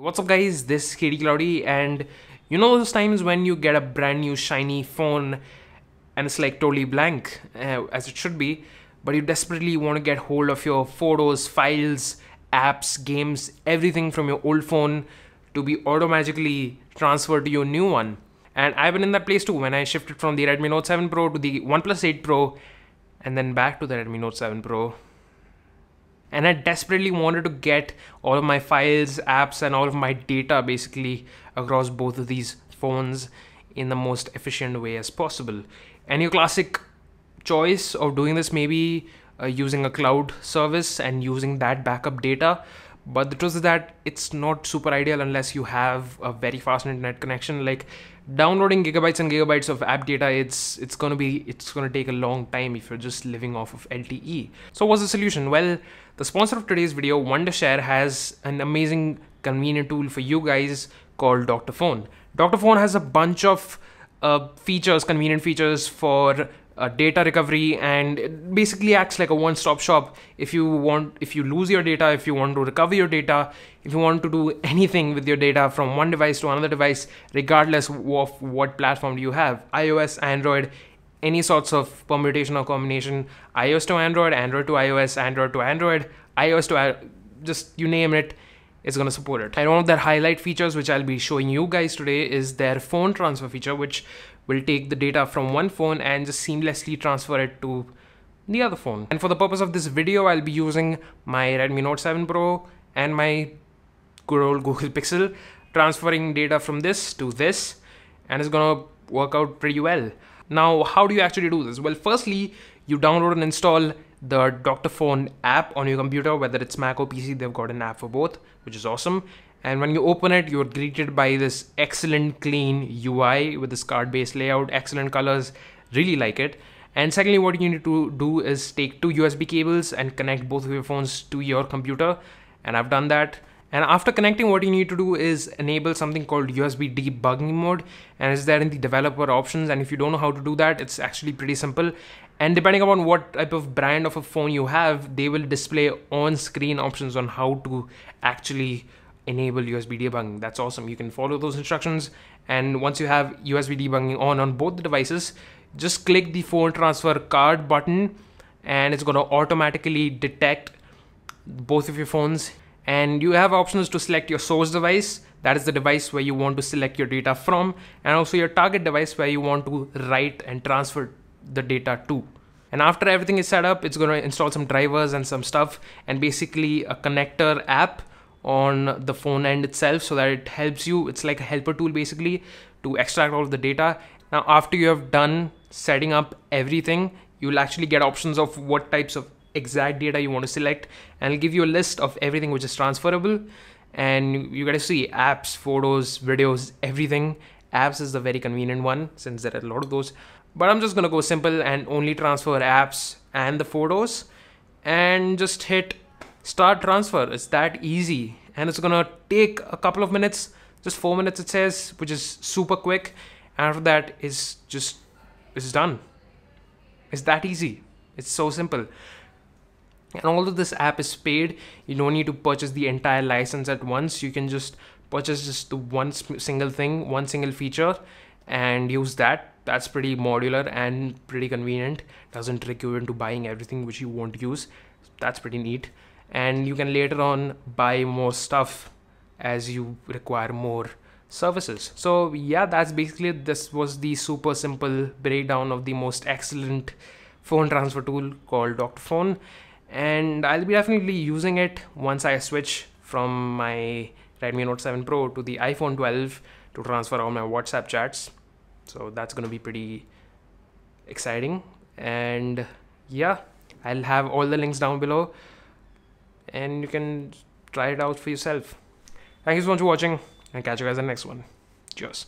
What's up guys, this is K D Cloudy, and you know those times when you get a brand new shiny phone and it's like totally blank, as it should be, but you desperately want to get hold of your photos, files, apps, games, everything from your old phone to be automatically transferred to your new one. And I've been in that place too when I shifted from the Redmi Note 7 Pro to the OnePlus 8 Pro and then back to the Redmi Note 7 Pro. And I desperately wanted to get all of my files, apps, and all of my data basically across both of these phones in the most efficient way as possible. And your classic choice of doing this may be using a cloud service and using that backup data. But the truth is that it's not super ideal unless you have a very fast internet connection. Like downloading gigabytes and gigabytes of app data, it's gonna take a long time if you're just living off of LTE. So what's the solution? Well, the sponsor of today's video, Wondershare, has an amazing convenient tool for you guys called Dr.Fone. Dr.Fone has a bunch of features, convenient features for data recovery, and it basically acts like a one-stop shop. If you lose your data, if you want to recover your data, if you want to do anything with your data from one device to another device, regardless of what platform you have, iOS, Android, any sorts of permutation or combination, iOS to Android, Android to iOS, Android to Android, iOS to just you name it, it's going to support it. And one of their highlight features, which I'll be showing you guys today, is their phone transfer feature, which will take the data from one phone and just seamlessly transfer it to the other phone. And for the purpose of this video, I'll be using my Redmi Note 7 Pro and my good old Google Pixel, transferring data from this to this, and it's gonna work out pretty well. Now, how do you actually do this? Well, firstly, you download and install the Dr.Fone app on your computer, whether it's Mac or PC, they've got an app for both, which is awesome. And when you open it, you're greeted by this excellent clean UI with this card-based layout, excellent colors, really like it. And secondly, what you need to do is take two USB cables and connect both of your phones to your computer. And I've done that. And after connecting, what you need to do is enable something called USB debugging mode, and it's there in the developer options. And if you don't know how to do that, it's actually pretty simple. And depending upon what type of brand of a phone you have, they will display on-screen options on how to actually enable USB debugging. That's awesome. You can follow those instructions. And once you have USB debugging on both the devices, just click the phone transfer card button, and it's going to automatically detect both of your phones. And you have options to select your source device, that is the device where you want to select your data from, and also your target device where you want to write and transfer the data to. And after everything is set up, it's going to install some drivers and some stuff, and basically a connector app on the phone end itself, so that it helps you. It's like a helper tool basically to extract all of the data. Now, after you have done setting up everything, you will actually get options of what types of exact data you want to select, and it'll give you a list of everything which is transferable. And you get to see apps, photos, videos, everything. Apps is the very convenient one since there are a lot of those, but I'm just gonna go simple and only transfer apps and the photos, and just hit start transfer. It's that easy, and it's gonna take a couple of minutes, just 4 minutes it says, which is super quick. After that is just, it's done. It's that easy. It's so simple. And although this app is paid, you don't need to purchase the entire license at once. You can just purchase just the one single thing, one single feature, and use that. That's pretty modular and pretty convenient. Doesn't trick you into buying everything which you won't use. That's pretty neat. And you can later on buy more stuff as you require more services. So yeah, that's basically it. This was the super simple breakdown of the most excellent phone transfer tool called Dr.Fone. And I'll be definitely using it once I switch from my Redmi Note 7 Pro to the iPhone 12 to transfer all my WhatsApp chats. So that's going to be pretty exciting. And yeah, I'll have all the links down below, and you can try it out for yourself. Thank you so much for watching, and catch you guys in the next one. Cheers.